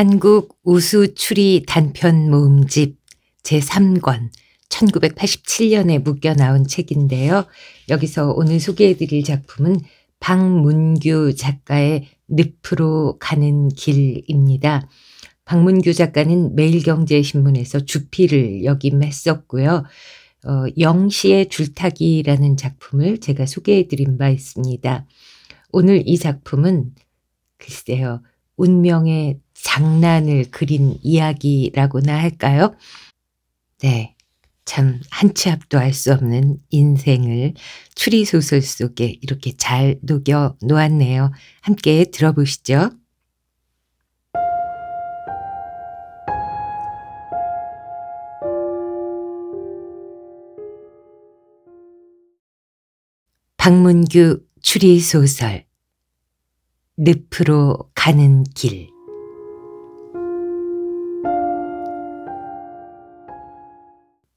한국 우수 추리 단편 모음집 제3권 1987년에 묶여 나온 책인데요. 여기서 오늘 소개해드릴 작품은 박문규 작가의 늪으로 가는 길입니다. 박문규 작가는 매일경제신문에서 주필을 역임했었고요. 영시의 줄타기라는 작품을 제가 소개해드린 바 있습니다. 오늘 이 작품은 글쎄요, 운명의 장난을 그린 이야기라고나 할까요? 네, 참 한 치 앞도 알 수 없는 인생을 추리소설 속에 이렇게 잘 녹여 놓았네요. 함께 들어보시죠. 박문규 추리소설 늪으로 가는 길.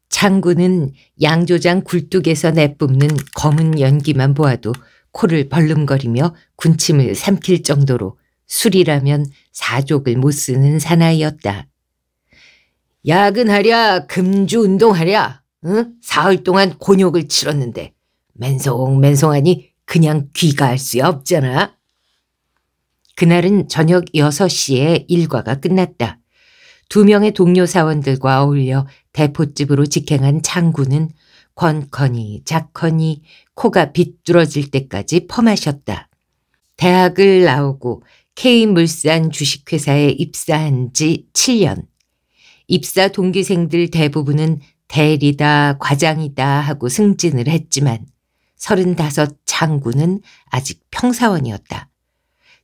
창구는 양조장 굴뚝에서 내뿜는 검은 연기만 보아도 코를 벌름거리며 군침을 삼킬 정도로 술이라면 사족을 못 쓰는 사나이였다. 야근하랴 금주운동하랴 응? 사흘 동안 곤욕을 치렀는데 맨송맨송하니 그냥 귀가할 수 없잖아. 그날은 저녁 6시에 일과가 끝났다. 2명의 동료 사원들과 어울려 대포집으로 직행한 창구는 권커니 작커니 코가 비뚤어질 때까지 퍼마셨다. 대학을 나오고 케이 물산 주식회사에 입사한 지 7년. 입사 동기생들 대부분은 대리다 과장이다 하고 승진을 했지만 35 창구는 아직 평사원이었다.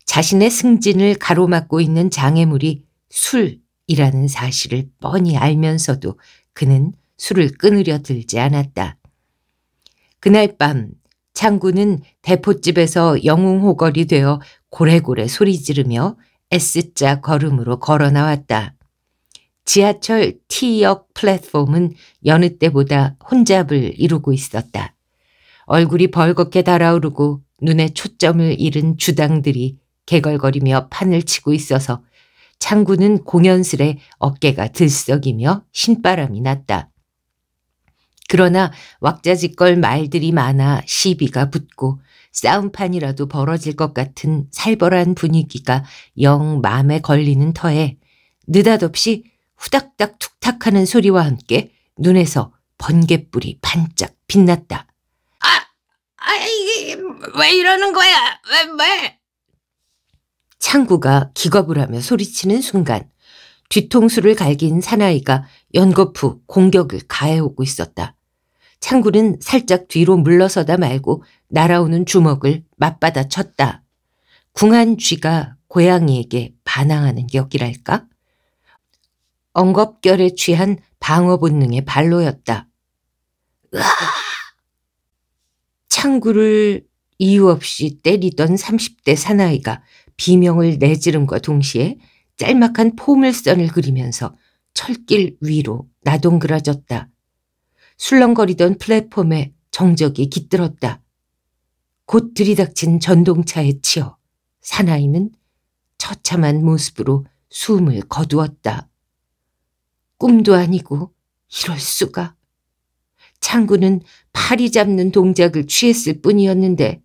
자신의 승진을 가로막고 있는 장애물이 술이라는 사실을 뻔히 알면서도 그는 술을 끊으려 들지 않았다. 그날 밤 창구는 대포집에서 영웅호걸이 되어 고래고래 소리 지르며 S자 걸음으로 걸어 나왔다. 지하철 T역 플랫폼은 여느 때보다 혼잡을 이루고 있었다. 얼굴이 벌겋게 달아오르고 눈에 초점을 잃은 주당들이 개걸거리며 판을 치고 있어서 창구는 공연스레 어깨가 들썩이며 신바람이 났다. 그러나 왁자지껄 말들이 많아 시비가 붙고 싸움판이라도 벌어질 것 같은 살벌한 분위기가 영 마음에 걸리는 터에 느닷없이 후닥닥 툭탁하는 소리와 함께 눈에서 번갯불이 반짝 빛났다. 이게 왜 이러는 거야? 왜? 창구가 기겁을 하며 소리치는 순간 뒤통수를 갈긴 사나이가 연거푸 공격을 가해오고 있었다. 창구는 살짝 뒤로 물러서다 말고 날아오는 주먹을 맞받아 쳤다. 궁한 쥐가 고양이에게 반항하는 격이랄까? 엉겁결에 취한 방어 본능의 발로였다. 창구를 이유 없이 때리던 30대 사나이가 비명을 내지름과 동시에 짤막한 포물선을 그리면서 철길 위로 나동그라졌다. 술렁거리던 플랫폼에 정적이 깃들었다. 곧 들이닥친 전동차에 치여 사나이는 처참한 모습으로 숨을 거두었다. 꿈도 아니고 이럴 수가. 창구는 파리 잡는 동작을 취했을 뿐이었는데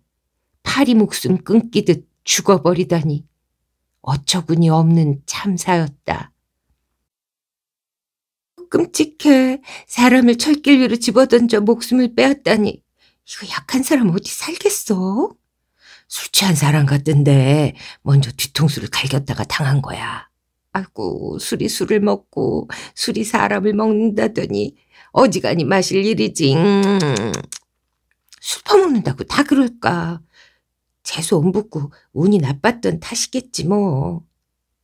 파리 목숨 끊기듯 죽어버리다니 어처구니 없는 참사였다. 끔찍해. 사람을 철길 위로 집어던져 목숨을 빼앗다니. 이거 약한 사람 어디 살겠어? 술 취한 사람 같던데 먼저 뒤통수를 갈겼다가 당한 거야. 아이고, 술이 술을 먹고 술이 사람을 먹는다더니 어지간히 마실 일이지. 술 퍼먹는다고 다 그럴까. 재수 안 붙고 운이 나빴던 탓이겠지 뭐.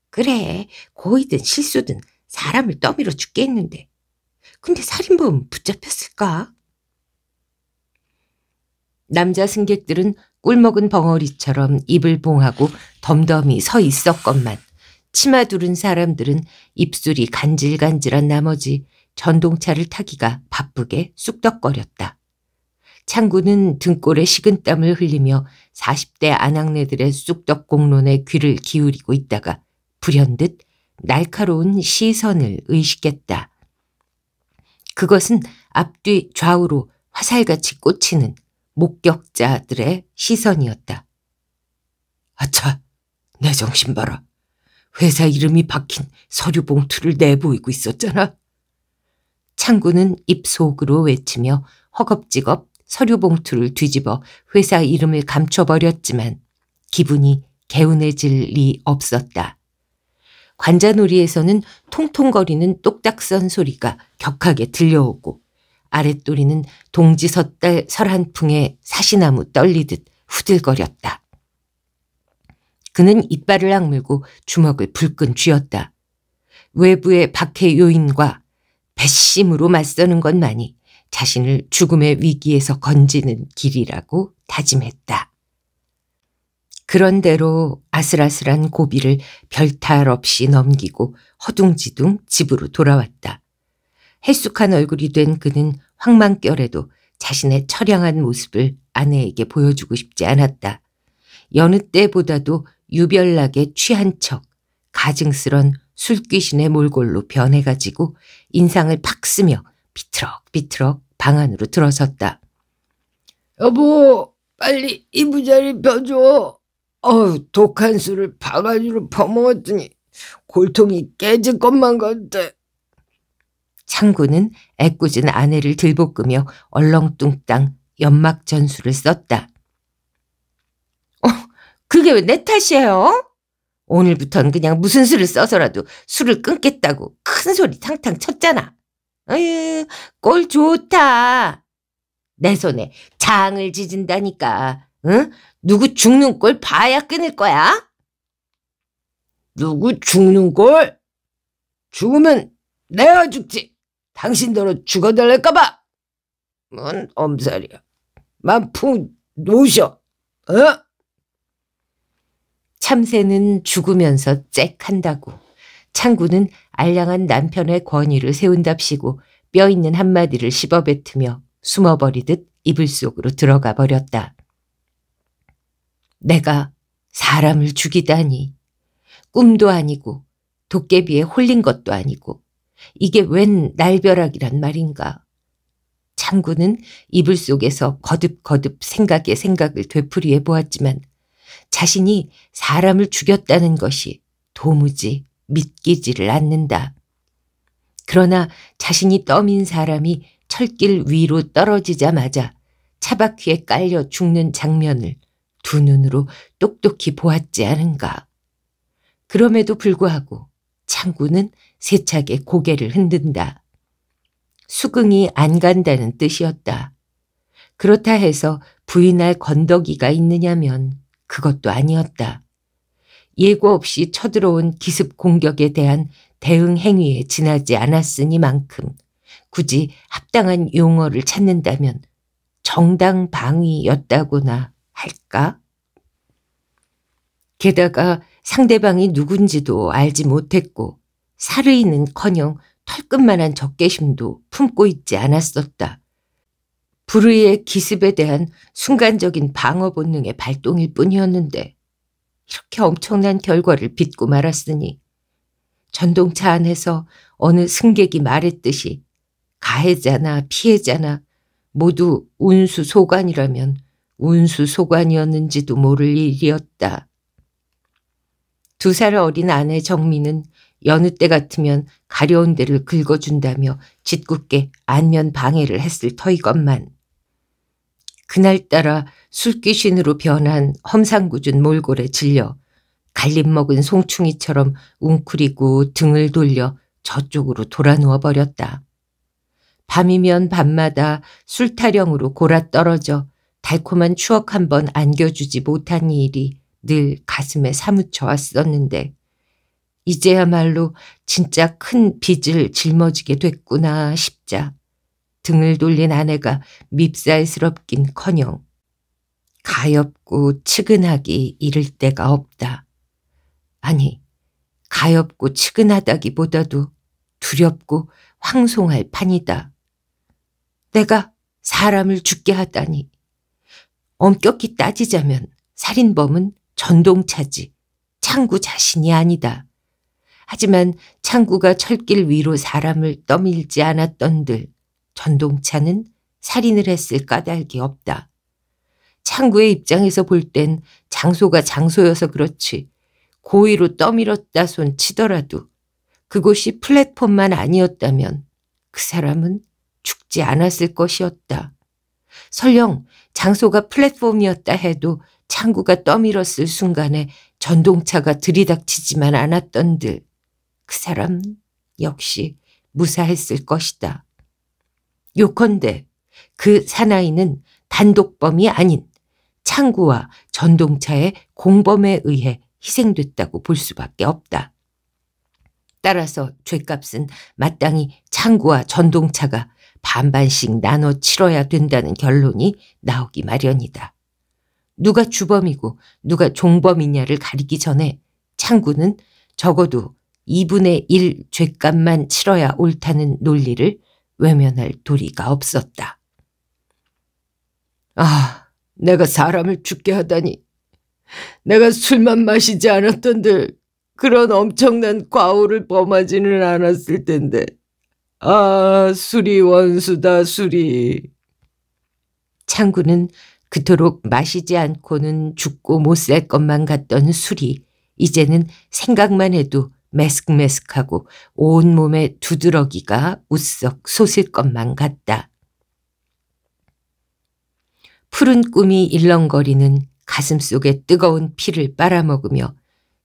그래, 고의든 실수든 사람을 떠밀어 죽게 했는데 근데 살인범 붙잡혔을까? 남자 승객들은 꿀먹은 벙어리처럼 입을 봉하고 덤덤히 서 있었건만 치마 두른 사람들은 입술이 간질간질한 나머지 전동차를 타기가 바쁘게 쑥덕거렸다. 창구는 등골에 식은땀을 흘리며 40대 아낙네들의 쑥덕 공론에 귀를 기울이고 있다가 불현듯 날카로운 시선을 의식했다. 그것은 앞뒤 좌우로 화살같이 꽂히는 목격자들의 시선이었다. 아차, 내 정신 봐라. 회사 이름이 박힌 서류 봉투를 내보이고 있었잖아. 창구는 입속으로 외치며 허겁지겁 서류 봉투를 뒤집어 회사 이름을 감춰버렸지만 기분이 개운해질 리 없었다. 관자놀이에서는 통통거리는 똑딱선 소리가 격하게 들려오고 아랫도리는 동지섣달 설한풍에 사시나무 떨리듯 후들거렸다. 그는 이빨을 악물고 주먹을 불끈 쥐었다. 외부의 박해 요인과 배심으로 맞서는 것만이 자신을 죽음의 위기에서 건지는 길이라고 다짐했다. 그런대로 아슬아슬한 고비를 별탈 없이 넘기고 허둥지둥 집으로 돌아왔다. 헬쑥한 얼굴이 된 그는 황망결에도 자신의 처량한 모습을 아내에게 보여주고 싶지 않았다. 여느 때보다도 유별나게 취한 척 가증스런 술귀신의 몰골로 변해가지고 인상을 팍 쓰며 비트럭비트럭 방 안으로 들어섰다. 여보, 빨리 이부자리 펴줘. 독한 술을 바가지로 퍼먹었더니 골통이 깨질 것만 같아. 창구는 애꿎은 아내를 들볶으며 얼렁뚱땅 연막 전술을 썼다. 그게 왜 내 탓이에요? 오늘부터는 그냥 무슨 수를 써서라도 술을 끊겠다고 큰 소리 탕탕 쳤잖아. 으유, 꼴 좋다. 내 손에 장을 지진다니까. 응? 누구 죽는 꼴 봐야 끊을 거야? 누구 죽는 꼴? 죽으면 내가 죽지. 당신더러 죽어달랄까봐. 뭔 엄살이야. 만풍 놓으셔. 어? 참새는 죽으면서 쨍한다고. 창구는 알량한 남편의 권위를 세운답시고 뼈있는 한마디를 씹어뱉으며 숨어버리듯 이불 속으로 들어가 버렸다. 내가 사람을 죽이다니. 꿈도 아니고 도깨비에 홀린 것도 아니고 이게 웬 날벼락이란 말인가. 창구는 이불 속에서 거듭거듭 생각에 생각을 되풀이해 보았지만 자신이 사람을 죽였다는 것이 도무지 믿기지를 않는다. 그러나 자신이 떠민 사람이 철길 위로 떨어지자마자 차바퀴에 깔려 죽는 장면을 두 눈으로 똑똑히 보았지 않은가. 그럼에도 불구하고 창구는 세차게 고개를 흔든다. 수긍이 안 간다는 뜻이었다. 그렇다 해서 부인할 건더기가 있느냐면 그것도 아니었다. 예고 없이 쳐들어온 기습 공격에 대한 대응 행위에 지나지 않았으니만큼 굳이 합당한 용어를 찾는다면 정당 방위였다고나 할까? 게다가 상대방이 누군지도 알지 못했고 살의는커녕 털끝만한 적개심도 품고 있지 않았었다. 불의의 기습에 대한 순간적인 방어 본능의 발동일 뿐이었는데 이렇게 엄청난 결과를 빚고 말았으니 전동차 안에서 어느 승객이 말했듯이 가해자나 피해자나 모두 운수소관이라면 운수소관이었는지도 모를 일이었다. 2살 어린 아내 정미는 여느 때 같으면 가려운 데를 긁어준다며 짓궂게 안면 방해를 했을 터이건만 그날따라 술귀신으로 변한 험상궂은 몰골에 질려 갈림먹은 송충이처럼 웅크리고 등을 돌려 저쪽으로 돌아누워 버렸다. 밤이면 밤마다 술 타령으로 골아떨어져 달콤한 추억 한번 안겨주지 못한 일이 늘 가슴에 사무쳐 왔었는데 이제야말로 진짜 큰 빚을 짊어지게 됐구나 싶자 등을 돌린 아내가 밉살스럽긴커녕 가엾고 측은하기 이를 데가 없다. 아니, 가엾고 측은하다기보다도 두렵고 황송할 판이다. 내가 사람을 죽게 하다니. 엄격히 따지자면 살인범은 전동차지 창구 자신이 아니다. 하지만 창구가 철길 위로 사람을 떠밀지 않았던들 전동차는 살인을 했을 까닭이 없다. 창구의 입장에서 볼 땐 장소가 장소여서 그렇지 고의로 떠밀었다 손 치더라도 그곳이 플랫폼만 아니었다면 그 사람은 죽지 않았을 것이었다. 설령 장소가 플랫폼이었다 해도 창구가 떠밀었을 순간에 전동차가 들이닥치지만 않았던들 그 사람 역시 무사했을 것이다. 요컨대 그 사나이는 단독범이 아닌 창구와 전동차의 공범에 의해 희생됐다고 볼 수밖에 없다. 따라서 죗값은 마땅히 창구와 전동차가 반반씩 나눠 치러야 된다는 결론이 나오기 마련이다. 누가 주범이고 누가 종범이냐를 가리기 전에 창구는 적어도 2분의 1 죗값만 치러야 옳다는 논리를 외면할 도리가 없었다. 아, 내가 사람을 죽게 하다니. 내가 술만 마시지 않았던들 그런 엄청난 과오를 범하지는 않았을 텐데. 아, 술이 원수다, 술이. 창구는 그토록 마시지 않고는 죽고 못 살 것만 같던 술이 이제는 생각만 해도 메슥메슥하고 온몸에 두드러기가 우석 솟을 것만 같다. 푸른 꿈이 일렁거리는 가슴속의 뜨거운 피를 빨아먹으며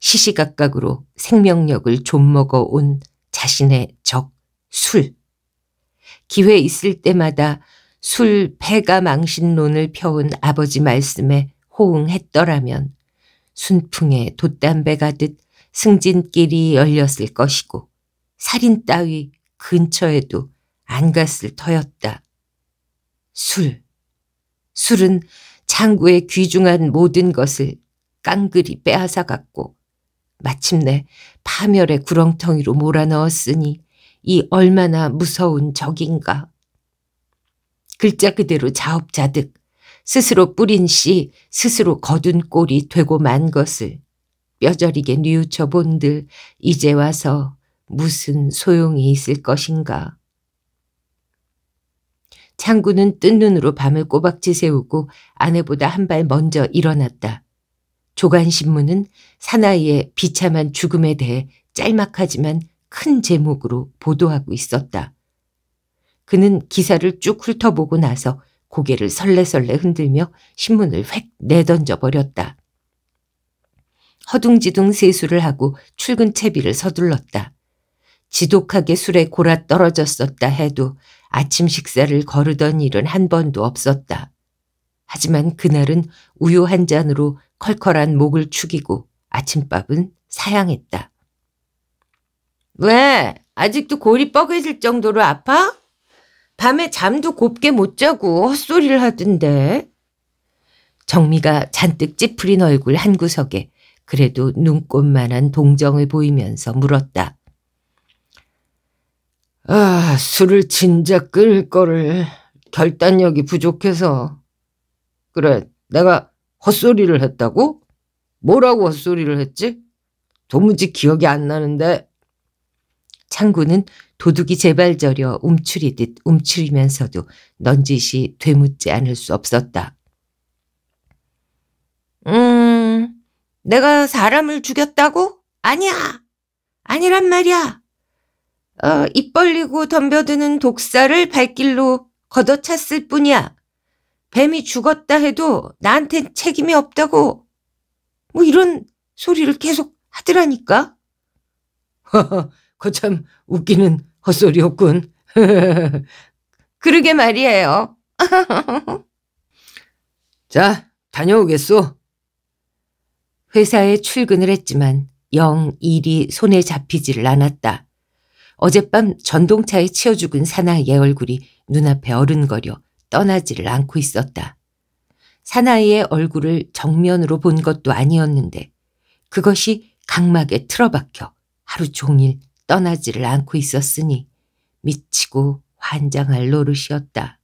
시시각각으로 생명력을 좀먹어 온 자신의 적, 술. 기회 있을 때마다 술 패가 망신론을 펴온 아버지 말씀에 호응했더라면 순풍에 돛담배 가듯 승진길이 열렸을 것이고 살인 따위 근처에도 안 갔을 터였다. 술. 술은 창구의 귀중한 모든 것을 깡그리 빼앗아갔고 마침내 파멸의 구렁텅이로 몰아넣었으니 이 얼마나 무서운 적인가. 글자 그대로 자업자득 스스로 뿌린 씨 스스로 거둔 꼴이 되고 만 것을 뼈저리게 뉘우쳐 본들 이제 와서 무슨 소용이 있을 것인가. 창구는 뜬 눈으로 밤을 꼬박지 새우고 아내보다 한 발 먼저 일어났다. 조간신문은 사나이의 비참한 죽음에 대해 짤막하지만 큰 제목으로 보도하고 있었다. 그는 기사를 쭉 훑어보고 나서 고개를 설레설레 흔들며 신문을 획 내던져 버렸다. 허둥지둥 세수를 하고 출근 채비를 서둘렀다. 지독하게 술에 골아 떨어졌었다 해도 아침 식사를 거르던 일은 한 번도 없었다. 하지만 그날은 우유 한 잔으로 컬컬한 목을 축이고 아침밥은 사양했다. 왜? 아직도 골이 뻐개질 정도로 아파? 밤에 잠도 곱게 못 자고 헛소리를 하던데. 정미가 잔뜩 찌푸린 얼굴 한 구석에 그래도 눈꽃만한 동정을 보이면서 물었다. 아, 술을 진작 끊을 거를 결단력이 부족해서. 그래, 내가 헛소리를 했다고? 뭐라고 헛소리를 했지? 도무지 기억이 안 나는데. 창구는 도둑이 제발 저려 움츠리듯 움츠리면서도 넌지시 되묻지 않을 수 없었다. 내가 사람을 죽였다고? 아니야. 아니란 말이야. 입 벌리고 덤벼드는 독사를 발길로 걷어찼을 뿐이야. 뱀이 죽었다 해도 나한텐 책임이 없다고. 뭐 이런 소리를 계속 하더라니까. 허허, 거참 웃기는 헛소리였군. 그러게 말이에요. 자, 다녀오겠소. 회사에 출근을 했지만 영 일이 손에 잡히지를 않았다. 어젯밤 전동차에 치여 죽은 사나이의 얼굴이 눈앞에 어른거려 떠나지를 않고 있었다. 사나이의 얼굴을 정면으로 본 것도 아니었는데 그것이 각막에 틀어박혀 하루 종일 떠나지를 않고 있었으니 미치고 환장할 노릇이었다.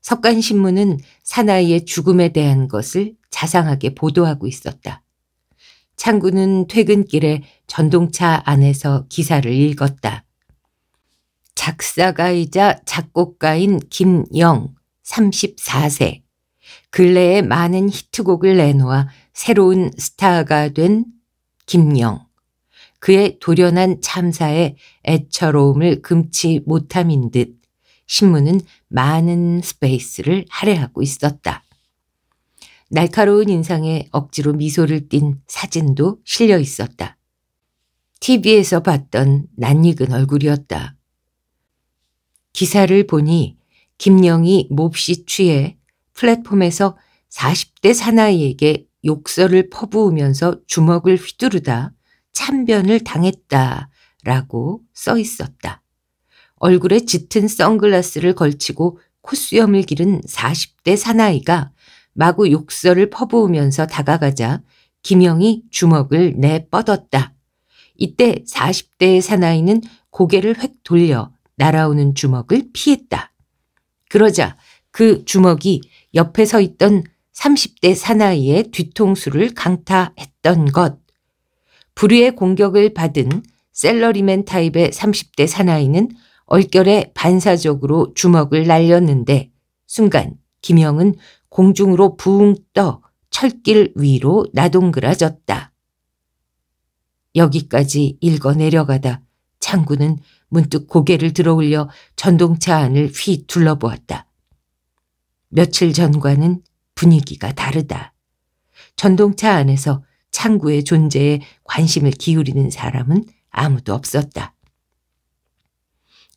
석간신문은 사나이의 죽음에 대한 것을 자상하게 보도하고 있었다. 창구는 퇴근길에 전동차 안에서 기사를 읽었다. 작사가이자 작곡가인 김영, 34세. 근래에 많은 히트곡을 내놓아 새로운 스타가 된 김영. 그의 돌연한 참사에 애처로움을 금치 못함인 듯 신문은 많은 스페이스를 할애하고 있었다. 날카로운 인상에 억지로 미소를 띤 사진도 실려 있었다. TV에서 봤던 낯익은 얼굴이었다. 기사를 보니 김영이 몹시 취해 플랫폼에서 40대 사나이에게 욕설을 퍼부으면서 주먹을 휘두르다 참변을 당했다라고 써 있었다. 얼굴에 짙은 선글라스를 걸치고 콧수염을 기른 40대 사나이가 마구 욕설을 퍼부으면서 다가가자 김영이 주먹을 내뻗었다. 이때 40대의 사나이는 고개를 획 돌려 날아오는 주먹을 피했다. 그러자 그 주먹이 옆에 서 있던 30대 사나이의 뒤통수를 강타했던 것. 불의의 공격을 받은 샐러리맨 타입의 30대 사나이는 얼결에 반사적으로 주먹을 날렸는데 순간 김영은 공중으로 붕 떠 철길 위로 나동그라졌다. 여기까지 읽어 내려가다 창구는 문득 고개를 들어올려 전동차 안을 휘 둘러보았다. 며칠 전과는 분위기가 다르다. 전동차 안에서 창구의 존재에 관심을 기울이는 사람은 아무도 없었다.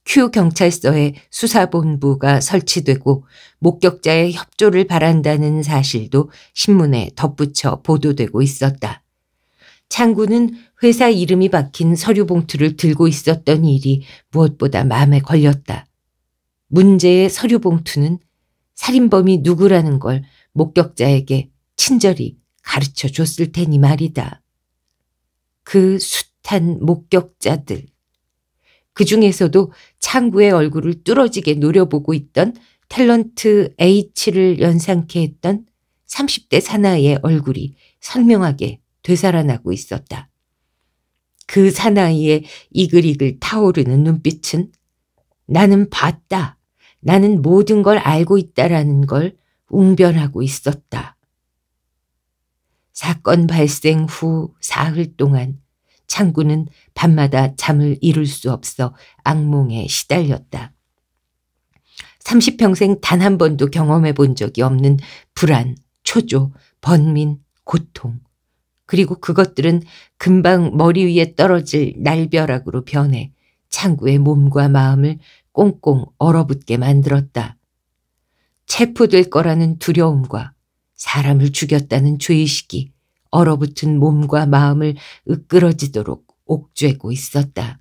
Q경찰서에 수사본부가 설치되고 목격자의 협조를 바란다는 사실도 신문에 덧붙여 보도되고 있었다. 창구는 회사 이름이 박힌 서류 봉투를 들고 있었던 일이 무엇보다 마음에 걸렸다. 문제의 서류 봉투는 살인범이 누구라는 걸 목격자에게 친절히 가르쳐줬을 테니 말이다. 그 숱한 목격자들. 그 중에서도 창구의 얼굴을 뚫어지게 노려보고 있던 탤런트 H를 연상케 했던 30대 사나이의 얼굴이 선명하게 되살아나고 있었다. 그 사나이의 이글이글 타오르는 눈빛은 나는 봤다, 나는 모든 걸 알고 있다라는 걸 웅변하고 있었다. 사건 발생 후 사흘 동안 창구는 밤마다 잠을 이룰 수 없어 악몽에 시달렸다. 30평생 단 한 번도 경험해 본 적이 없는 불안, 초조, 번민, 고통. 그리고 그것들은 금방 머리 위에 떨어질 날벼락으로 변해 창구의 몸과 마음을 꽁꽁 얼어붙게 만들었다. 체포될 거라는 두려움과 사람을 죽였다는 죄의식이 얼어붙은 몸과 마음을 으끄러지도록 옥죄고 있었다.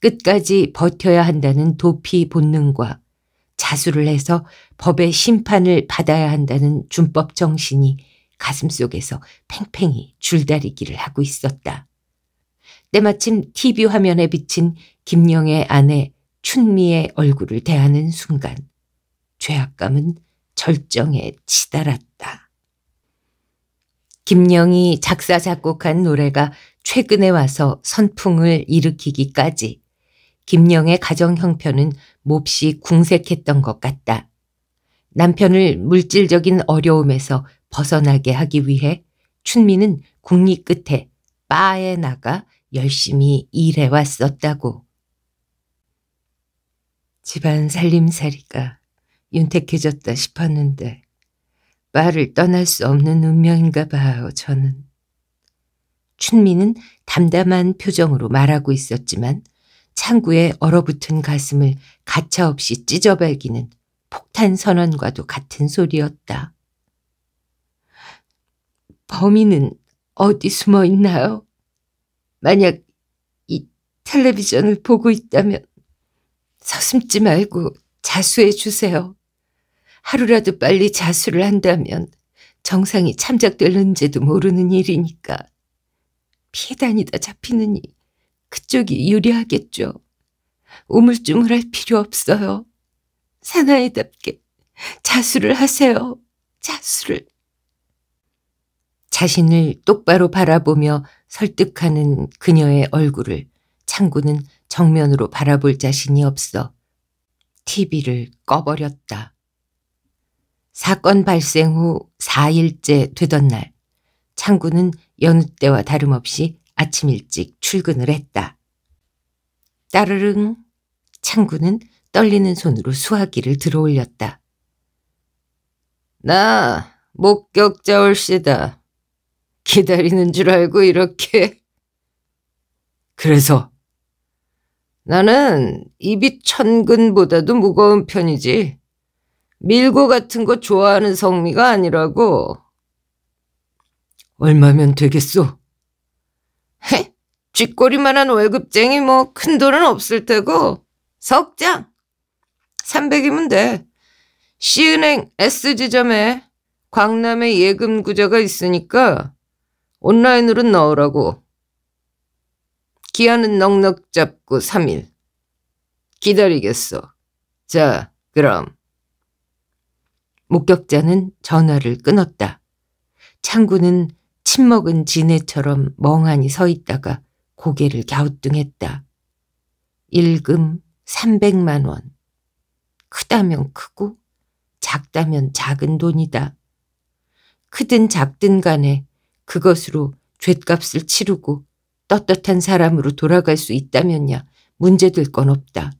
끝까지 버텨야 한다는 도피 본능과 자수를 해서 법의 심판을 받아야 한다는 준법 정신이 가슴속에서 팽팽히 줄다리기를 하고 있었다. 때마침 TV 화면에 비친 김영의 아내 춘미의 얼굴을 대하는 순간 죄악감은 절정에 치달았다. 김영이 작사 작곡한 노래가 최근에 와서 선풍을 일으키기까지 김영의 가정 형편은 몹시 궁색했던 것 같다. 남편을 물질적인 어려움에서 벗어나게 하기 위해 춘미는 국리 끝에 바에 나가 열심히 일해왔었다고. 집안 살림살이가 윤택해졌다 싶었는데 바를 떠날 수 없는 운명인가 봐요, 저는. 춘미는 담담한 표정으로 말하고 있었지만 창구의 얼어붙은 가슴을 가차없이 찢어발기는 폭탄 선언과도 같은 소리였다. 범인은 어디 숨어 있나요? 만약 이 텔레비전을 보고 있다면 서슴지 말고 자수해 주세요. 하루라도 빨리 자수를 한다면 정상이 참작될는지도 모르는 일이니까. 피해 다니다 잡히느니 그쪽이 유리하겠죠. 우물쭈물할 필요 없어요. 사나이답게 자수를 하세요. 자수를. 자신을 똑바로 바라보며 설득하는 그녀의 얼굴을 창구는 정면으로 바라볼 자신이 없어 TV를 꺼버렸다. 사건 발생 후 4일째 되던 날, 창구는 여느 때와 다름없이 아침 일찍 출근을 했다. 따르릉, 창구는 떨리는 손으로 수화기를 들어올렸다. 나 목격자 올시다. 기다리는 줄 알고 이렇게. 그래서 나는 입이 천근보다도 무거운 편이지. 밀고 같은 거 좋아하는 성미가 아니라고. 얼마면 되겠소? 헤, 쥐꼬리만한 월급쟁이 뭐 큰돈은 없을 테고. 석장 300이면 돼. 시은행 S지점에 광남에 예금 구좌가 있으니까 온라인으로 넣으라고. 기한은 넉넉 잡고 3일. 기다리겠어. 자, 그럼. 목격자는 전화를 끊었다. 창구는 침먹은 지네처럼 멍하니 서 있다가 고개를 갸우뚱했다. 일금 300만 원. 크다면 크고 작다면 작은 돈이다. 크든 작든 간에 그것으로 죗값을 치르고 떳떳한 사람으로 돌아갈 수 있다면야 문제될 건 없다.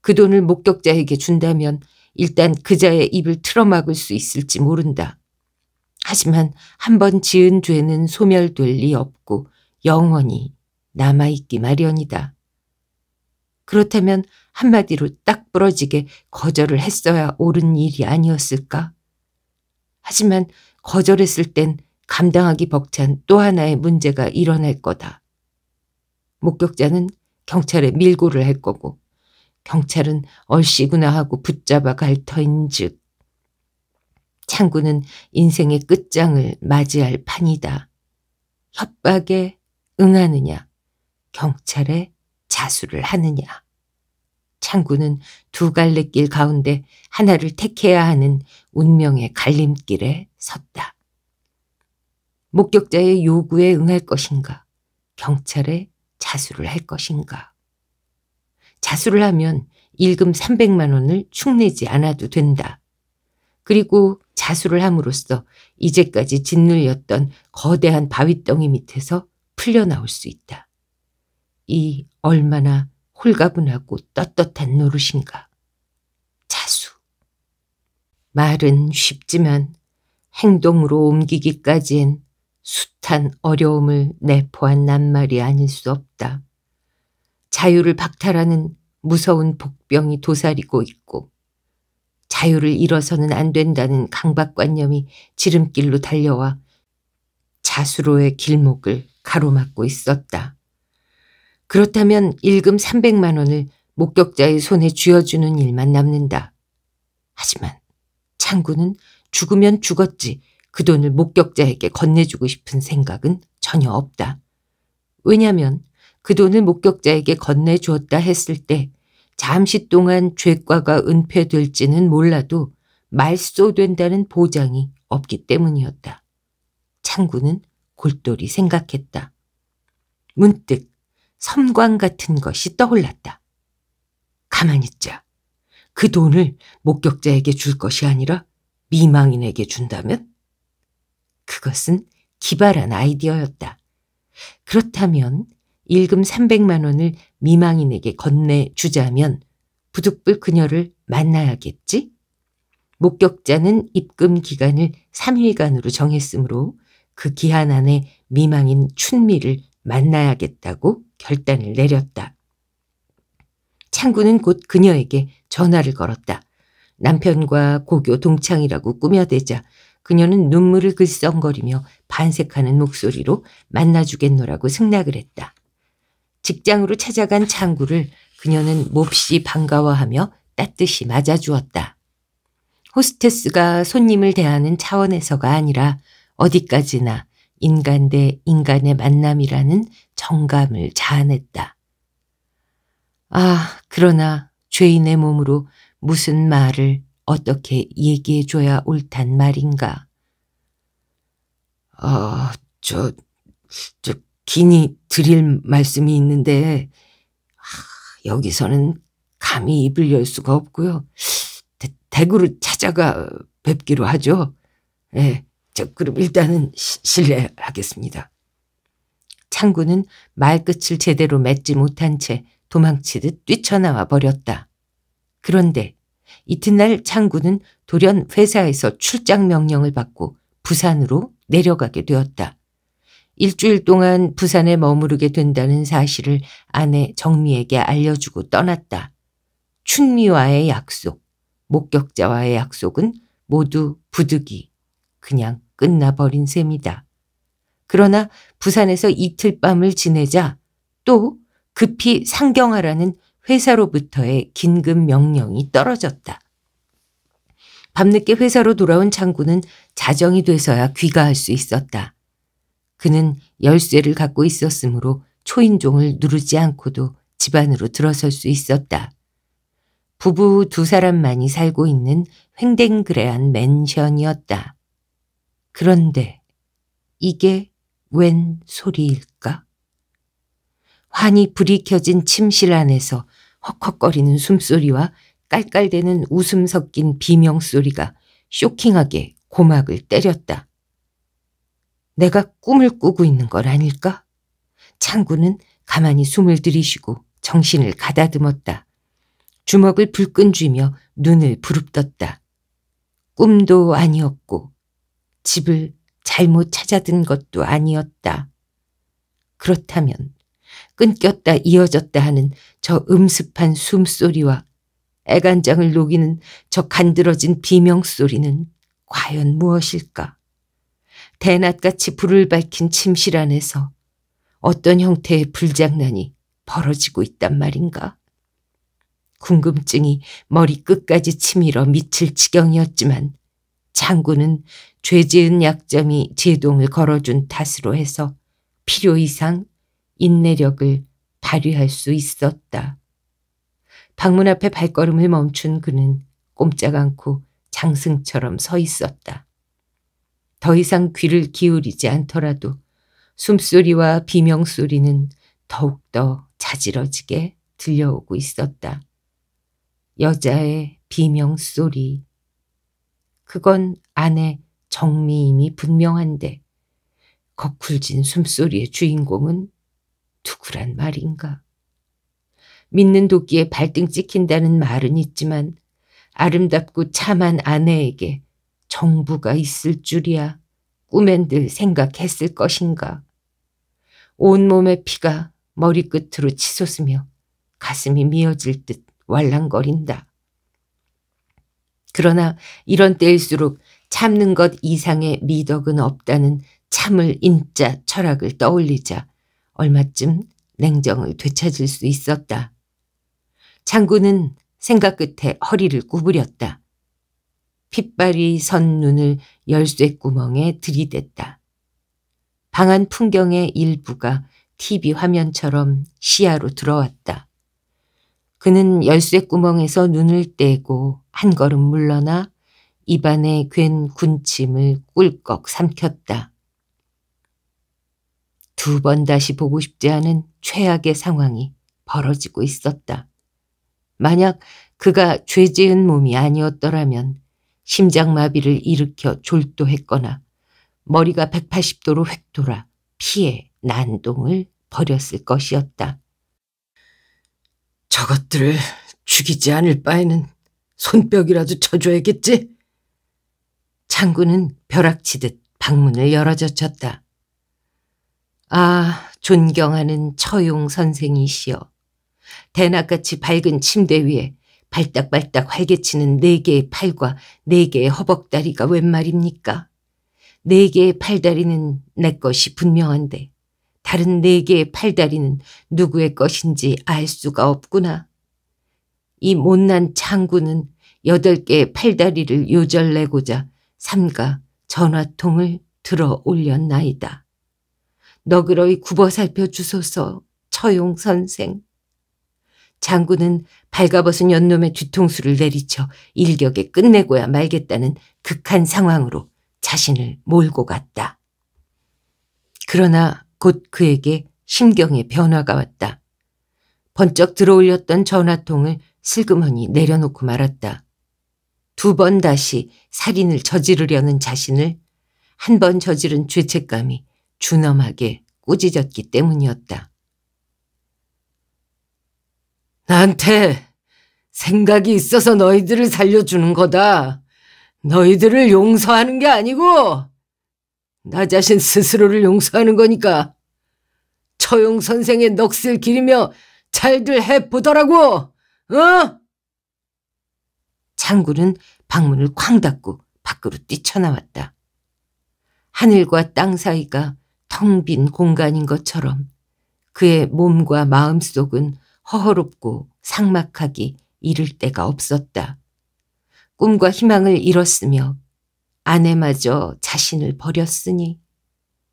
그 돈을 목격자에게 준다면 일단 그자의 입을 틀어막을 수 있을지 모른다. 하지만 한번 지은 죄는 소멸될 리 없고 영원히 남아있기 마련이다. 그렇다면 한마디로 딱 부러지게 거절을 했어야 옳은 일이 아니었을까? 하지만 거절했을 땐 감당하기 벅찬 또 하나의 문제가 일어날 거다. 목격자는 경찰에 밀고를 할 거고 경찰은 얼씨구나 하고 붙잡아 갈 터인즉 창구는 인생의 끝장을 맞이할 판이다. 협박에 응하느냐, 경찰에 자수를 하느냐. 창구는 두 갈래 길 가운데 하나를 택해야 하는 운명의 갈림길에 섰다. 목격자의 요구에 응할 것인가, 경찰에 자수를 할 것인가. 자수를 하면 일금 300만 원을 축내지 않아도 된다. 그리고 자수를 함으로써 이제까지 짓눌렸던 거대한 바위덩이 밑에서 풀려나올 수 있다. 이 얼마나 홀가분하고 떳떳한 노릇인가. 자수. 말은 쉽지만 행동으로 옮기기까지엔 숱한 어려움을 내포한 낱말이 아닐 수 없다. 자유를 박탈하는 무서운 복병이 도사리고 있고 자유를 잃어서는 안 된다는 강박관념이 지름길로 달려와 자수로의 길목을 가로막고 있었다. 그렇다면 일금 300만 원을 목격자의 손에 쥐어주는 일만 남는다. 하지만 창구는 죽으면 죽었지 그 돈을 목격자에게 건네주고 싶은 생각은 전혀 없다. 왜냐하면 그 돈을 목격자에게 건네주었다 했을 때 잠시 동안 죄과가 은폐될지는 몰라도 말소된다는 보장이 없기 때문이었다. 창구는 골똘히 생각했다. 문득 섬광 같은 것이 떠올랐다. 가만히 있자. 그 돈을 목격자에게 줄 것이 아니라 미망인에게 준다면? 그것은 기발한 아이디어였다. 그렇다면 일금 300만 원을 미망인에게 건네주자면 부득불 그녀를 만나야겠지? 목격자는 입금 기간을 3일간으로 정했으므로 그 기한 안에 미망인 춘미를 만나야겠다고 결단을 내렸다. 창구는 곧 그녀에게 전화를 걸었다. 남편과 고교 동창이라고 꾸며대자 그녀는 눈물을 글썽거리며 반색하는 목소리로 만나주겠노라고 승낙을 했다. 직장으로 찾아간 창구를 그녀는 몹시 반가워하며 따뜻히 맞아주었다. 호스테스가 손님을 대하는 차원에서가 아니라 어디까지나 인간 대 인간의 만남이라는 정감을 자아냈다. 아, 그러나 죄인의 몸으로 무슨 말을 어떻게 얘기해줘야 옳단 말인가. 저 긴히 드릴 말씀이 있는데 여기서는 감히 입을 열 수가 없고요. 대구를 찾아가 뵙기로 하죠. 예, 저 그럼 일단은 실례하겠습니다. 창구는 말끝을 제대로 맺지 못한 채 도망치듯 뛰쳐나와 버렸다. 그런데 이튿날 창구는 돌연 회사에서 출장 명령을 받고 부산으로 내려가게 되었다. 일주일 동안 부산에 머무르게 된다는 사실을 아내 정미에게 알려주고 떠났다. 춘미와의 약속, 목격자와의 약속은 모두 부득이 그냥 끝나버린 셈이다. 그러나 부산에서 이틀 밤을 지내자 또 급히 상경하라는 회사로부터의 긴급 명령이 떨어졌다. 밤늦게 회사로 돌아온 창구는 자정이 돼서야 귀가할 수 있었다. 그는 열쇠를 갖고 있었으므로 초인종을 누르지 않고도 집 안으로 들어설 수 있었다. 부부 두 사람만이 살고 있는 횡댕그레한 맨션이었다. 그런데 이게 웬 소리일까? 환히 불이 켜진 침실 안에서 헉헉거리는 숨소리와 깔깔대는 웃음 섞인 비명소리가 쇼킹하게 고막을 때렸다. 내가 꿈을 꾸고 있는 걸 아닐까? 창구는 가만히 숨을 들이쉬고 정신을 가다듬었다. 주먹을 불끈 쥐며 눈을 부릅떴다. 꿈도 아니었고 집을 잘못 찾아든 것도 아니었다. 그렇다면 끊겼다 이어졌다 하는 저 음습한 숨소리와 애간장을 녹이는 저 간드러진 비명소리는 과연 무엇일까? 대낮같이 불을 밝힌 침실 안에서 어떤 형태의 불장난이 벌어지고 있단 말인가? 궁금증이 머리 끝까지 치밀어 미칠 지경이었지만 창구는 죄지은 약점이 제동을 걸어준 탓으로 해서 필요 이상 인내력을 발휘할 수 있었다. 방문 앞에 발걸음을 멈춘 그는 꼼짝 않고 장승처럼 서 있었다. 더 이상 귀를 기울이지 않더라도 숨소리와 비명소리는 더욱더 자지러지게 들려오고 있었다. 여자의 비명소리. 그건 아내 정미임이 분명한데 거칠진 숨소리의 주인공은 누구란 말인가. 믿는 도끼에 발등 찍힌다는 말은 있지만 아름답고 참한 아내에게 정부가 있을 줄이야 꿈엔 늘 생각했을 것인가. 온몸의 피가 머리끝으로 치솟으며 가슴이 미어질 듯 왈랑거린다. 그러나 이런 때일수록 참는 것 이상의 미덕은 없다는 참을 인자 철학을 떠올리자 얼마쯤 냉정을 되찾을 수 있었다. 창구는 생각 끝에 허리를 구부렸다. 핏발이 선 눈을 열쇠구멍에 들이댔다. 방안 풍경의 일부가 TV 화면처럼 시야로 들어왔다. 그는 열쇠구멍에서 눈을 떼고 한 걸음 물러나 입안에 괜 군침을 꿀꺽 삼켰다. 두 번 다시 보고 싶지 않은 최악의 상황이 벌어지고 있었다. 만약 그가 죄지은 몸이 아니었더라면 심장마비를 일으켜 졸도했거나 머리가 180도로 획돌아 피해 난동을 벌였을 것이었다. 저것들을 죽이지 않을 바에는 손뼉이라도 쳐줘야겠지? 창구는 벼락치듯 방문을 열어젖혔다. 아, 존경하는 처용 선생이시여. 대낮같이 밝은 침대 위에 발딱발딱 활개치는 4개의 팔과 4개의 허벅다리가 웬 말입니까? 4개의 팔다리는 내 것이 분명한데 다른 4개의 팔다리는 누구의 것인지 알 수가 없구나. 이 못난 창구는 8개의 팔다리를 요절내고자 삼가 전화통을 들어 올렸나이다. 너그러이 굽어 살펴주소서 처용 선생. 장군은 발가벗은 연놈의 뒤통수를 내리쳐 일격에 끝내고야 말겠다는 극한 상황으로 자신을 몰고 갔다. 그러나 곧 그에게 심경의 변화가 왔다. 번쩍 들어올렸던 전화통을 슬그머니 내려놓고 말았다. 두 번 다시 살인을 저지르려는 자신을 한 번 저지른 죄책감이 준엄하게 꾸짖었기 때문이었다. 나한테 생각이 있어서 너희들을 살려주는 거다. 너희들을 용서하는 게 아니고 나 자신 스스로를 용서하는 거니까 처용 선생의 넋을 기리며 잘들 해보더라고. 어? 장군은 방문을 쾅 닫고 밖으로 뛰쳐나왔다. 하늘과 땅 사이가 텅 빈 공간인 것처럼 그의 몸과 마음속은 허허롭고 삭막하기 이를 데가 없었다. 꿈과 희망을 잃었으며 아내마저 자신을 버렸으니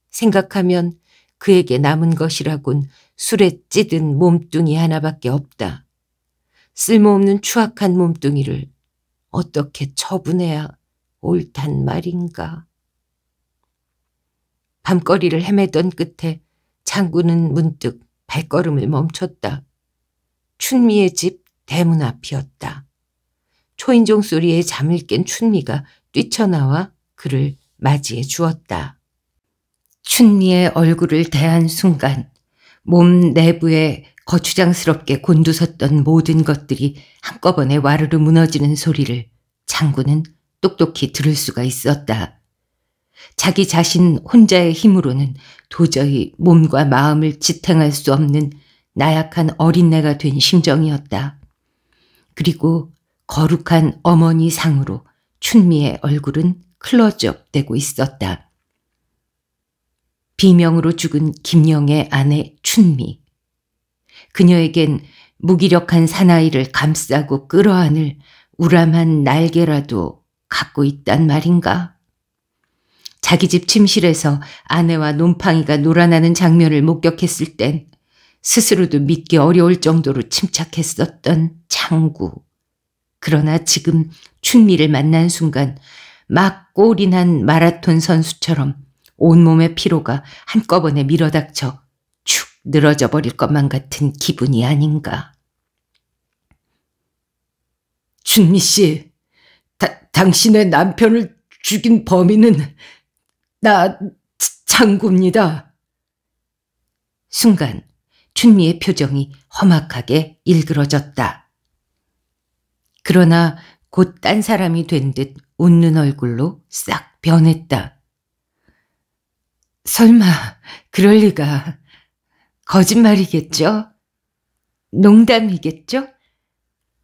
생각하면 그에게 남은 것이라곤 술에 찌든 몸뚱이 하나밖에 없다. 쓸모없는 추악한 몸뚱이를 어떻게 처분해야 옳단 말인가. 밤거리를 헤매던 끝에 장군은 문득 발걸음을 멈췄다. 춘미의 집 대문 앞이었다. 초인종 소리에 잠을 깬 춘미가 뛰쳐나와 그를 맞이해 주었다. 춘미의 얼굴을 대한 순간 몸 내부에 거추장스럽게 곤두섰던 모든 것들이 한꺼번에 와르르 무너지는 소리를 장군은 똑똑히 들을 수가 있었다. 자기 자신 혼자의 힘으로는 도저히 몸과 마음을 지탱할 수 없는 나약한 어린애가 된 심정이었다. 그리고 거룩한 어머니 상으로 춘미의 얼굴은 클로즈업되고 있었다. 비명으로 죽은 김영의 아내 춘미. 그녀에겐 무기력한 사나이를 감싸고 끌어안을 우람한 날개라도 갖고 있단 말인가? 자기 집 침실에서 아내와 놈팡이가 놀아나는 장면을 목격했을 땐 스스로도 믿기 어려울 정도로 침착했었던 장구. 그러나 지금 춘미를 만난 순간 막 골인한 마라톤 선수처럼 온몸의 피로가 한꺼번에 밀어닥쳐 축 늘어져 버릴 것만 같은 기분이 아닌가. 춘미 씨, 당신의 남편을 죽인 범인은 나 장구입니다. 순간 춘미의 표정이 험악하게 일그러졌다. 그러나 곧 딴 사람이 된 듯 웃는 얼굴로 싹 변했다. 설마 그럴 리가. 거짓말이겠죠? 농담이겠죠?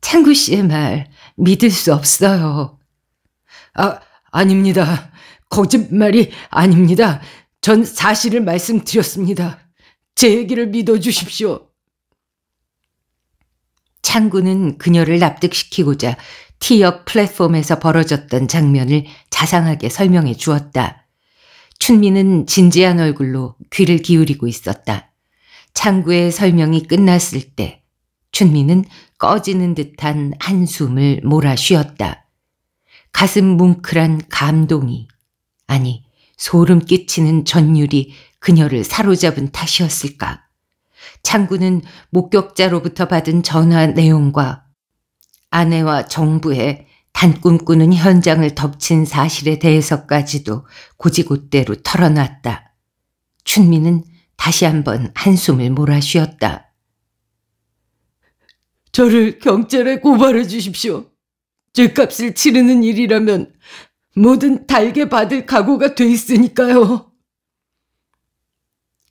창구 씨의 말 믿을 수 없어요. 아닙니다. 거짓말이 아닙니다. 전 사실을 말씀드렸습니다. 제 얘기를 믿어주십시오. 창구는 그녀를 납득시키고자 T역 플랫폼에서 벌어졌던 장면을 자상하게 설명해 주었다. 춘미는 진지한 얼굴로 귀를 기울이고 있었다. 창구의 설명이 끝났을 때 춘미는 꺼지는 듯한 한숨을 몰아쉬었다. 가슴 뭉클한 감동이, 아니 소름 끼치는 전율이 그녀를 사로잡은 탓이었을까? 창구는 목격자로부터 받은 전화 내용과 아내와 정부의 단꿈 꾸는 현장을 덮친 사실에 대해서까지도 고지곳대로 털어놨다. 춘미는 다시 한번 한숨을 몰아쉬었다. 저를 경찰에 고발해 주십시오. 죄값을 치르는 일이라면 뭐든 달게 받을 각오가 돼 있으니까요.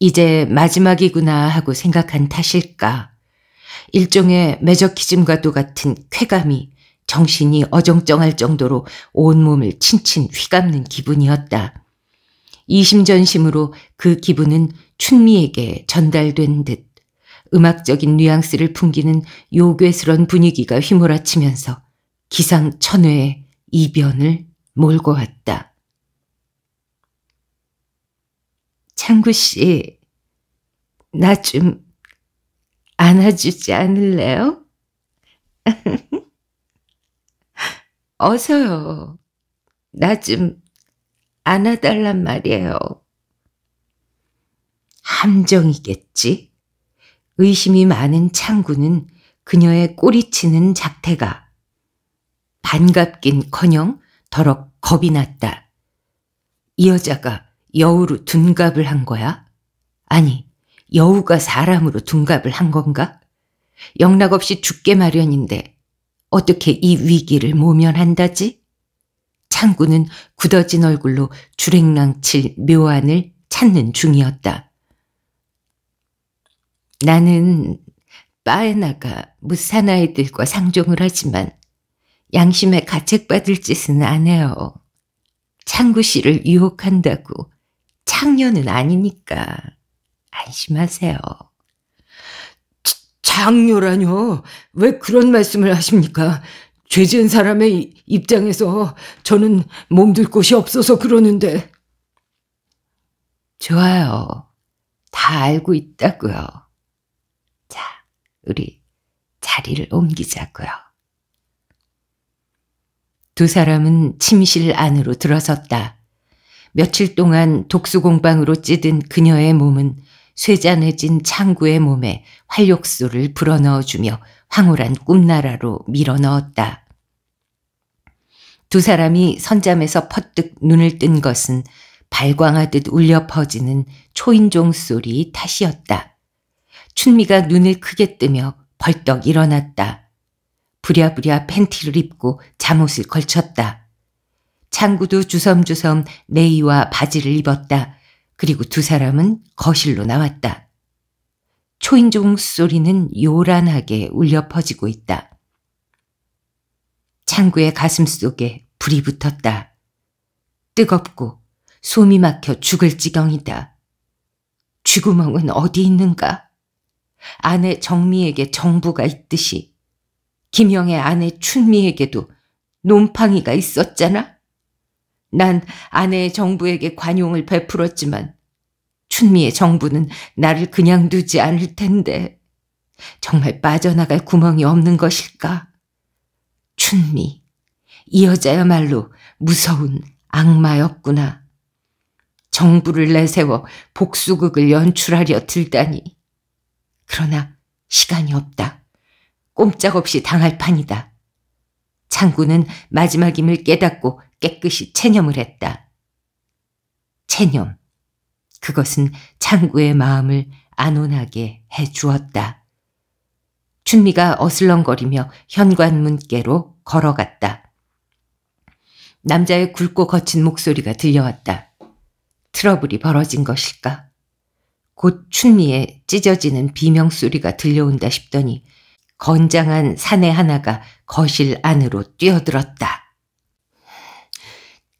이제 마지막이구나 하고 생각한 탓일까. 일종의 매저키즘과도 같은 쾌감이 정신이 어정쩡할 정도로 온몸을 친친 휘감는 기분이었다. 이심전심으로 그 기분은 춘미에게 전달된 듯 음악적인 뉘앙스를 풍기는 요괴스런 분위기가 휘몰아치면서 기상천외의 이변을 몰고 왔다. 창구 씨, 나 좀 안아주지 않을래요? 어서요. 나 좀 안아달란 말이에요. 함정이겠지. 의심이 많은 창구는 그녀의 꼬리치는 작태가 반갑긴커녕 더럭 겁이 났다. 이 여자가 여우로 둔갑을 한 거야? 아니, 여우가 사람으로 둔갑을 한 건가? 영락없이 죽게 마련인데 어떻게 이 위기를 모면한다지? 창구는 굳어진 얼굴로 주랭랑칠 묘안을 찾는 중이었다. 나는 바에 나가 무산 아이들과 상종을 하지만 양심에 가책받을 짓은 안 해요. 창구 씨를 유혹한다고 창녀는 아니니까 안심하세요. 창녀라뇨? 왜 그런 말씀을 하십니까? 죄 지은 사람의 입장에서 저는 몸둘 곳이 없어서 그러는데. 좋아요. 다 알고 있다고요. 자, 우리 자리를 옮기자고요. 두 사람은 침실 안으로 들어섰다. 며칠 동안 독수공방으로 찌든 그녀의 몸은 쇠잔해진 창구의 몸에 활력소를 불어넣어주며 황홀한 꿈나라로 밀어넣었다. 두 사람이 선잠에서 퍼뜩 눈을 뜬 것은 발광하듯 울려 퍼지는 초인종 소리 탓이었다. 춘미가 눈을 크게 뜨며 벌떡 일어났다. 부랴부랴 팬티를 입고 잠옷을 걸쳤다. 창구도 주섬주섬 내의와 바지를 입었다. 그리고 두 사람은 거실로 나왔다. 초인종 소리는 요란하게 울려 퍼지고 있다. 창구의 가슴 속에 불이 붙었다. 뜨겁고 숨이 막혀 죽을 지경이다. 쥐구멍은 어디 있는가? 아내 정미에게 정부가 있듯이 김영의 아내 춘미에게도 놈팡이가 있었잖아? 난 아내의 정부에게 관용을 베풀었지만 춘미의 정부는 나를 그냥 두지 않을 텐데 정말 빠져나갈 구멍이 없는 것일까? 춘미, 이 여자야말로 무서운 악마였구나. 정부를 내세워 복수극을 연출하려 들다니. 그러나 시간이 없다. 꼼짝없이 당할 판이다. 창구는 마지막임을 깨닫고 깨끗이 체념을 했다. 체념. 그것은 창구의 마음을 안온하게 해주었다. 춘미가 어슬렁거리며 현관문께로 걸어갔다. 남자의 굵고 거친 목소리가 들려왔다. 트러블이 벌어진 것일까? 곧 춘미의 찢어지는 비명소리가 들려온다 싶더니 건장한 사내 하나가 거실 안으로 뛰어들었다.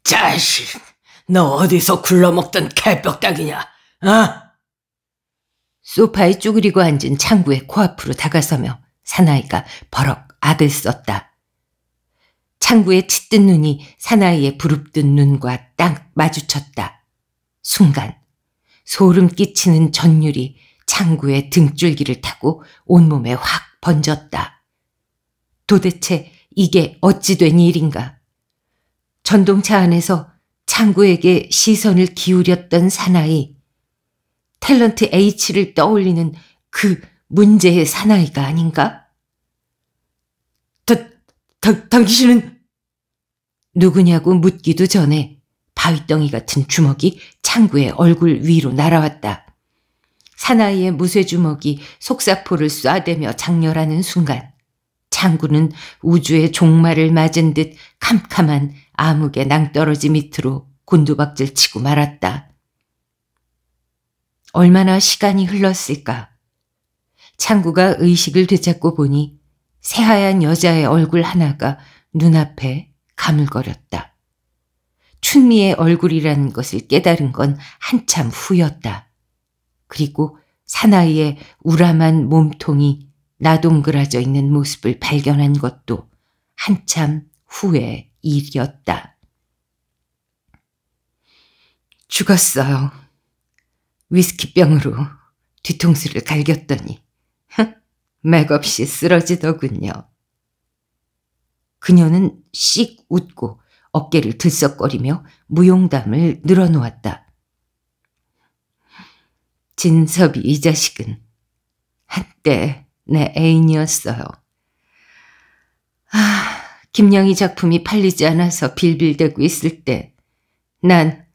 자식! 너 어디서 굴러먹던 개뼈딱이냐? 어? 소파에 쭈그리고 앉은 창구의 코앞으로 다가서며 사나이가 버럭 악을 썼다. 창구의 짙은 눈이 사나이의 부릅뜬 눈과 딱 마주쳤다. 순간 소름 끼치는 전율이 창구의 등줄기를 타고 온몸에 확 번졌다. 도대체 이게 어찌 된 일인가? 전동차 안에서 창구에게 시선을 기울였던 사나이, 탤런트 H를 떠올리는 그 문제의 사나이가 아닌가? 당신은? 누구냐고 묻기도 전에 바위덩이 같은 주먹이 창구의 얼굴 위로 날아왔다. 사나이의 무쇠주먹이 속사포를 쏴대며 장렬하는 순간 창구는 우주의 종말을 맞은 듯 캄캄한 암흑의 낭떠러지 밑으로 곤두박질 치고 말았다. 얼마나 시간이 흘렀을까? 창구가 의식을 되찾고 보니 새하얀 여자의 얼굴 하나가 눈앞에 가물거렸다. 춘미의 얼굴이라는 것을 깨달은 건 한참 후였다. 그리고 사나이의 우람한 몸통이 나동그라져 있는 모습을 발견한 것도 한참 후의 일이었다. 죽었어요. 위스키병으로 뒤통수를 갈겼더니 맥없이 쓰러지더군요. 그녀는 씩 웃고 어깨를 들썩거리며 무용담을 늘어놓았다. 진섭이 이 자식은 한때 내 애인이었어요. 아, 김영희 작품이 팔리지 않아서 빌빌대고 있을 때 난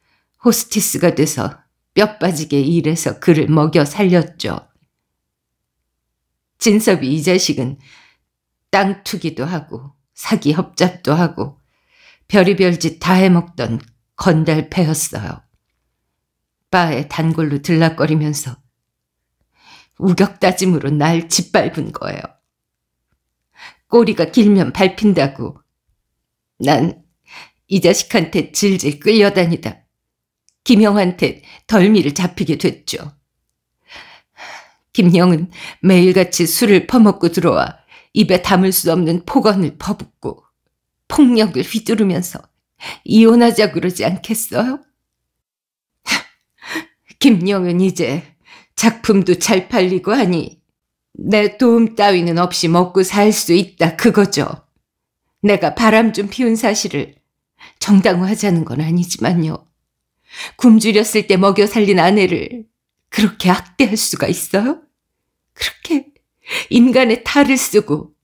호스티스가 돼서 뼈 빠지게 일해서 그를 먹여 살렸죠. 진섭이 이 자식은 땅 투기도 하고 사기 협잡도 하고 별의별 짓 다 해먹던 건달패였어요. 바에 단골로 들락거리면서 우격다짐으로 날 짓밟은 거예요. 꼬리가 길면 밟힌다고 난 이 자식한테 질질 끌려다니다 김영한테 덜미를 잡히게 됐죠. 김영은 매일같이 술을 퍼먹고 들어와 입에 담을 수 없는 폭언을 퍼붓고 폭력을 휘두르면서 이혼하자 그러지 않겠어요? 김영은 이제 작품도 잘 팔리고 하니 내 도움 따위는 없이 먹고 살 수 있다 그거죠. 내가 바람 좀 피운 사실을 정당화하자는 건 아니지만요. 굶주렸을 때 먹여 살린 아내를 그렇게 학대할 수가 있어요? 그렇게 인간의 탈을 쓰고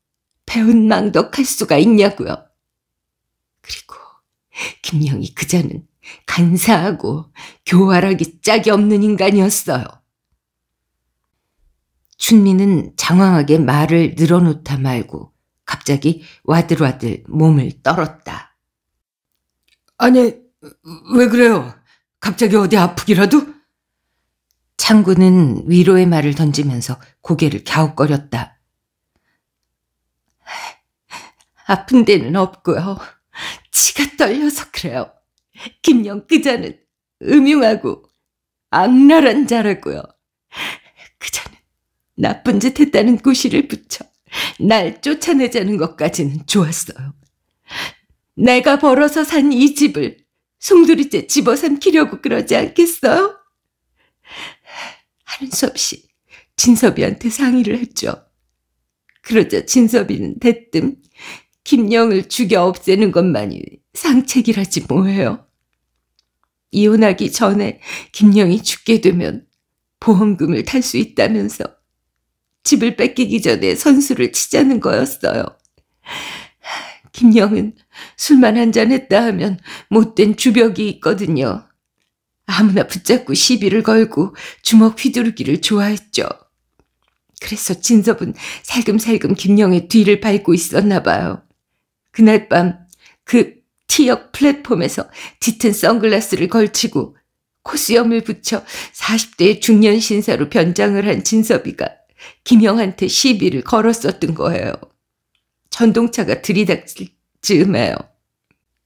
배은망덕할 수가 있냐고요. 그리고 김영희 그자는 간사하고 교활하기 짝이 없는 인간이었어요. 춘미는 장황하게 말을 늘어놓다 말고 갑자기 와들와들 몸을 떨었다. 아니, 왜 그래요? 갑자기 어디 아프기라도? 창구는 위로의 말을 던지면서 고개를 갸웃거렸다. 아픈 데는 없고요. 치가 떨려서 그래요. 김영 그자는 음흉하고 악랄한 자라고요. 그자는 나쁜 짓 했다는 꼬시를 붙여 날 쫓아내자는 것까지는 좋았어요. 내가 벌어서 산 이 집을 송두리째 집어삼키려고 그러지 않겠어요? 하는 수 없이 진섭이한테 상의를 했죠. 그러자 진섭이는 대뜸 김영을 죽여 없애는 것만이 상책이라지 뭐예요. 이혼하기 전에 김영이 죽게 되면 보험금을 탈 수 있다면서 집을 뺏기기 전에 선수를 치자는 거였어요. 김영은 술만 한잔 했다 하면 못된 주벽이 있거든요. 아무나 붙잡고 시비를 걸고 주먹 휘두르기를 좋아했죠. 그래서 진섭은 살금살금 김영의 뒤를 밟고 있었나 봐요. 그날 밤 그 T역 플랫폼에서 짙은 선글라스를 걸치고 코수염을 붙여 40대의 중년 신사로 변장을 한 진섭이가 김영한테 시비를 걸었었던 거예요. 전동차가 들이닥칠 즈음에요.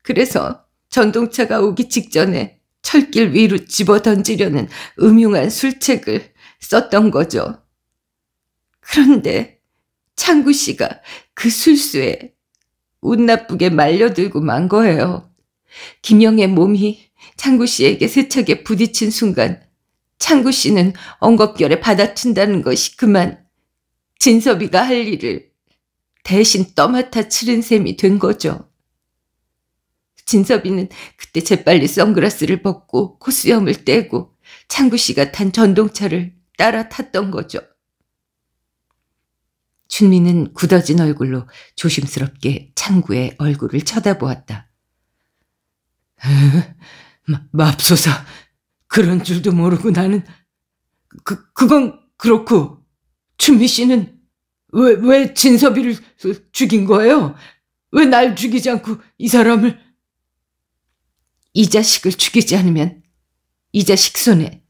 그래서 전동차가 오기 직전에 철길 위로 집어던지려는 음흉한 술책을 썼던 거죠. 그런데 창구 씨가 그 술수에 운 나쁘게 말려들고 만 거예요. 김영의 몸이 창구 씨에게 세차게 부딪힌 순간 창구 씨는 엉겁결에 받아친다는 것이 그만 진섭이가 할 일을 대신 떠맡아 치른 셈이 된 거죠. 진섭이는 그때 재빨리 선글라스를 벗고 코수염을 떼고 창구 씨가 탄 전동차를 따라 탔던 거죠. 춘미는 굳어진 얼굴로 조심스럽게 창구의 얼굴을 쳐다보았다. 맙소사, 그런 줄도 모르고 나는 그건 그렇고 춘미 씨는 왜 진섭이를 죽인 거예요? 왜 날 죽이지 않고 이 사람을? 이 자식을 죽이지 않으면 이 자식 손에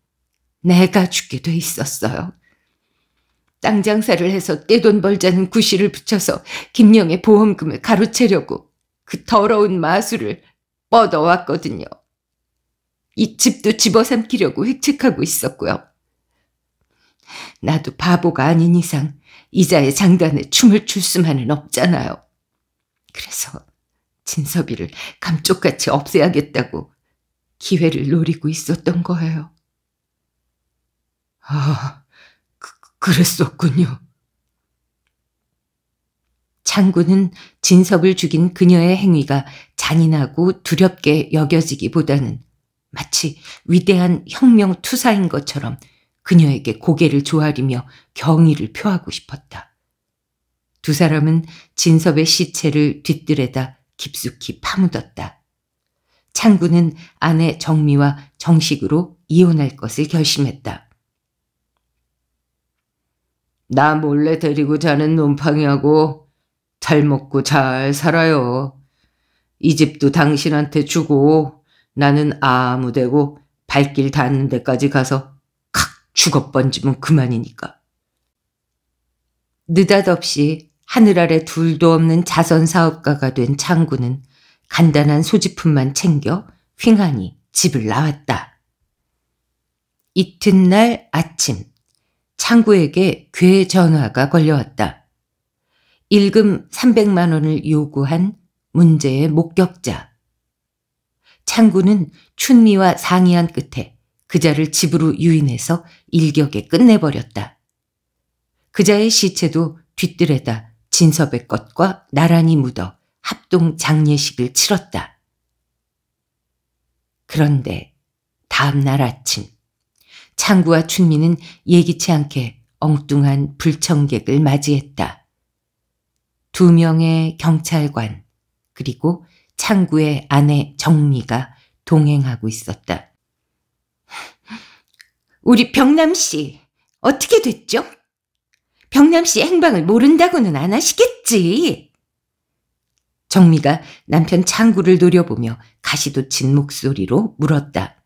내가 죽게 돼 있었어요. 땅 장사를 해서 떼돈 벌자는 구실을 붙여서 김영의 보험금을 가로채려고 그 더러운 마술을 뻗어왔거든요. 이 집도 집어삼키려고 획책하고 있었고요. 나도 바보가 아닌 이상 이자의 장단에 춤을 출 수만은 없잖아요. 그래서 진섭이를 감쪽같이 없애야겠다고 기회를 노리고 있었던 거예요. 아, 그랬었군요. 창구는 진섭을 죽인 그녀의 행위가 잔인하고 두렵게 여겨지기보다는 마치 위대한 혁명투사인 것처럼 그녀에게 고개를 조아리며 경의를 표하고 싶었다. 두 사람은 진섭의 시체를 뒷뜰에다 깊숙이 파묻었다. 창구는 아내 정미와 정식으로 이혼할 것을 결심했다. 나 몰래 데리고 자는 놈팡이하고 잘 먹고 잘 살아요. 이 집도 당신한테 주고 나는 아무데고 발길 닿는 데까지 가서 칵 죽어번지면 그만이니까. 느닷없이 하늘 아래 둘도 없는 자선사업가가 된 창구는 간단한 소지품만 챙겨 휑하니 집을 나왔다. 이튿날 아침 창구에게 괴 전화가 걸려왔다. 일금 300만 원을 요구한 문제의 목격자. 창구는 춘미와 상의한 끝에 그자를 집으로 유인해서 일격에 끝내버렸다. 그자의 시체도 뒷뜰에다 진섭의 것과 나란히 묻어 합동 장례식을 치렀다. 그런데 다음 날 아침 창구와 춘미는 예기치 않게 엉뚱한 불청객을 맞이했다. 두 명의 경찰관 그리고 창구의 아내 정미가 동행하고 있었다. 우리 병남씨 어떻게 됐죠? 병남씨 행방을 모른다고는 안 하시겠지? 정미가 남편 창구를 노려보며 가시돋친 목소리로 물었다.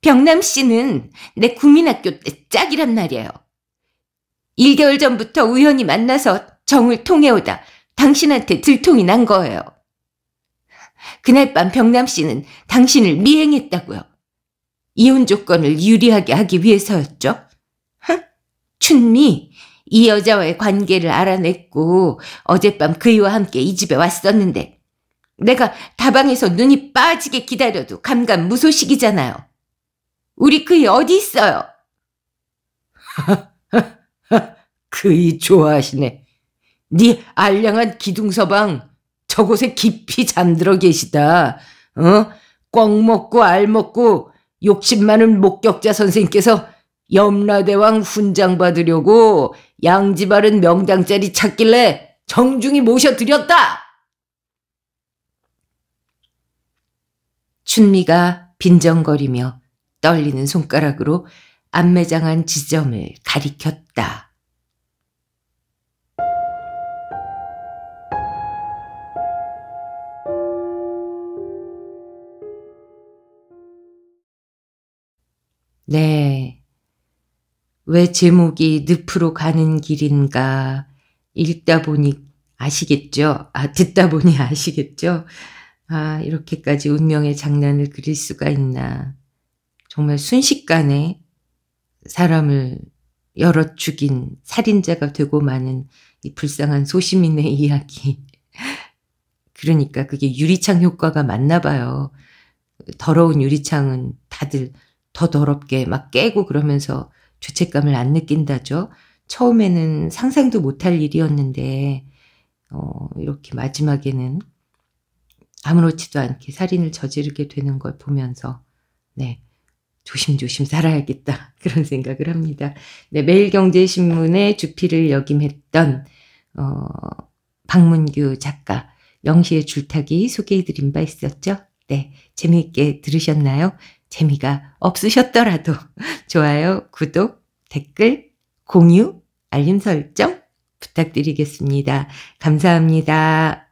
병남씨는 내 국민학교 때 짝이란 말이에요. 1개월 전부터 우연히 만나서 정을 통해오다 당신한테 들통이 난 거예요. 그날 밤 병남씨는 당신을 미행했다고요. 이혼 조건을 유리하게 하기 위해서였죠. 춘미, 이 여자와의 관계를 알아냈고 어젯밤 그이와 함께 이 집에 왔었는데 내가 다방에서 눈이 빠지게 기다려도 감감무소식이잖아요. 우리 그이 어디 있어요? 그이 좋아하시네. 네 알량한 기둥서방 저곳에 깊이 잠들어 계시다. 꿩 먹고 알 먹고 욕심 많은 목격자 선생님께서 염라대왕 훈장 받으려고 양지바른 명당자리 찾길래 정중히 모셔드렸다. 춘미가 빈정거리며 떨리는 손가락으로 안매장한 지점을 가리켰다. 네, 왜 제목이 늪으로 가는 길인가 읽다 보니 아시겠죠? 듣다 보니 아시겠죠? 이렇게까지 운명의 장난을 그릴 수가 있나. 정말 순식간에 사람을 열어 죽인 살인자가 되고 마는 이 불쌍한 소시민의 이야기. 그러니까 그게 유리창 효과가 맞나 봐요. 더러운 유리창은 다들 더 더럽게 막 깨고 그러면서 죄책감을 안 느낀다죠. 처음에는 상상도 못할 일이었는데 이렇게 마지막에는 아무렇지도 않게 살인을 저지르게 되는 걸 보면서 네. 조심조심 살아야겠다 그런 생각을 합니다. 네, 매일경제신문의 주필을 역임했던 박문규 작가 영시의 줄타기 소개해드린 바 있었죠? 네, 재미있게 들으셨나요? 재미가 없으셨더라도 좋아요, 구독, 댓글, 공유, 알림 설정 부탁드리겠습니다. 감사합니다.